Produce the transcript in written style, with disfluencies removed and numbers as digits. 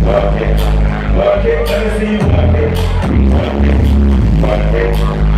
Work it, let me see you work it. Work it, work it.